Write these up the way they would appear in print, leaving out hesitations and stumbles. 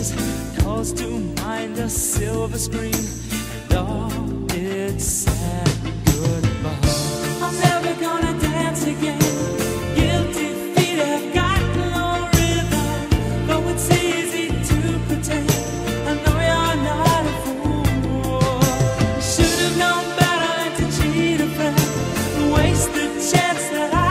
voices calls to mind a silver screen, and all it said goodbye. I'm never gonna dance again, guilty feet have got no rhythm. Though it's easy to pretend, I know you're not a fool. Should have known better to cheat a friend, waste the chance that I oh,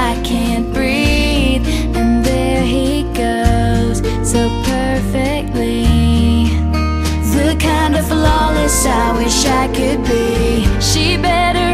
I can't breathe. And there he goes, so perfectly, the kind of flawless I wish I could be. She better